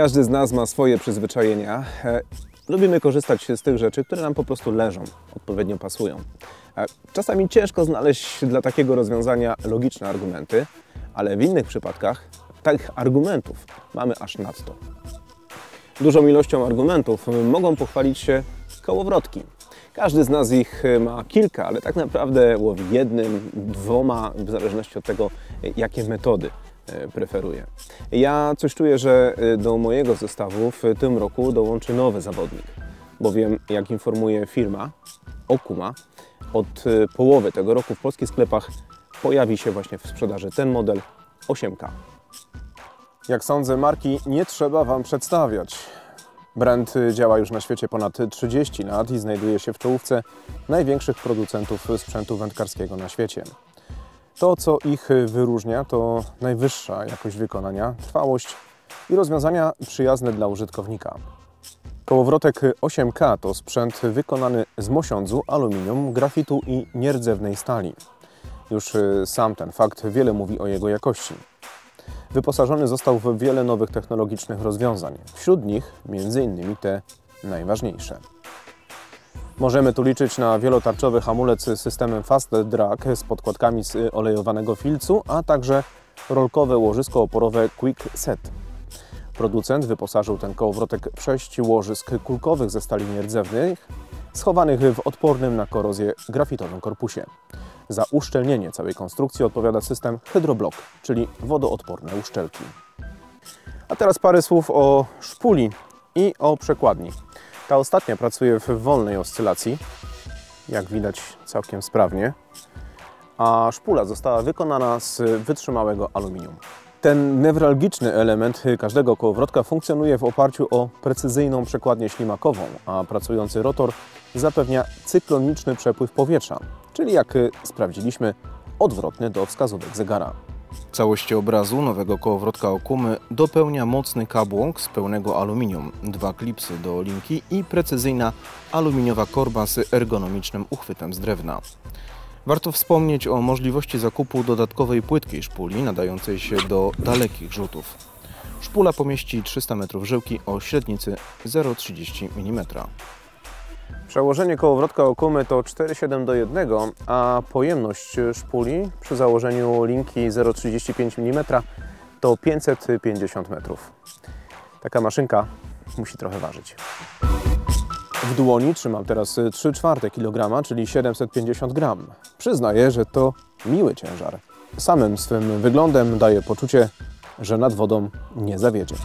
Każdy z nas ma swoje przyzwyczajenia. Lubimy korzystać z tych rzeczy, które nam po prostu leżą, odpowiednio pasują. Czasami ciężko znaleźć dla takiego rozwiązania logiczne argumenty, ale w innych przypadkach takich argumentów mamy aż nadto. Dużą ilością argumentów mogą pochwalić się kołowrotki. Każdy z nas ich ma kilka, ale tak naprawdę łowi jednym, dwoma, w zależności od tego, jakie metody preferuje. Ja coś czuję, że do mojego zestawu w tym roku dołączy nowy zawodnik, bowiem, jak informuje firma Okuma, od połowy tego roku w polskich sklepach pojawi się właśnie w sprzedaży ten model 8K. Jak sądzę, marki nie trzeba Wam przedstawiać. Brand działa już na świecie ponad 30 lat i znajduje się w czołówce największych producentów sprzętu wędkarskiego na świecie. To, co ich wyróżnia, to najwyższa jakość wykonania, trwałość i rozwiązania przyjazne dla użytkownika. Kołowrotek 8K to sprzęt wykonany z mosiądzu, aluminium, grafitu i nierdzewnej stali. Już sam ten fakt wiele mówi o jego jakości. Wyposażony został w wiele nowych technologicznych rozwiązań, wśród nich m.in. te najważniejsze. Możemy tu liczyć na wielotarczowy hamulec z systemem Fast-Drag z podkładkami z olejowanego filcu, a także rolkowe łożysko oporowe Quick-Set. Producent wyposażył ten kołowrotek w 6 łożysk kulkowych ze stali nierdzewnej, schowanych w odpornym na korozję grafitowym korpusie. Za uszczelnienie całej konstrukcji odpowiada system HydroBlock, czyli wodoodporne uszczelki. A teraz parę słów o szpuli i o przekładni. Ta ostatnia pracuje w wolnej oscylacji, jak widać całkiem sprawnie, a szpula została wykonana z wytrzymałego aluminium. Ten newralgiczny element każdego kołowrotka funkcjonuje w oparciu o precyzyjną przekładnię ślimakową, a pracujący rotor zapewnia cykloniczny przepływ powietrza, czyli jak sprawdziliśmy, odwrotny do wskazówek zegara. Całość obrazu nowego kołowrotka Okumy dopełnia mocny kabłąk z pełnego aluminium, 2 klipsy do linki i precyzyjna aluminiowa korba z ergonomicznym uchwytem z drewna. Warto wspomnieć o możliwości zakupu dodatkowej płytkiej szpuli nadającej się do dalekich rzutów. Szpula pomieści 300 m żyłki o średnicy 0,30 mm. Przełożenie kołowrotka Okumy to 4,7 do 1, a pojemność szpuli przy założeniu linki 0,35 mm to 550 m. Taka maszynka musi trochę ważyć. W dłoni trzymam teraz 3/4 kg, czyli 750 g. Przyznaję, że to miły ciężar. Samym swym wyglądem daje poczucie, że nad wodą nie zawiedzie.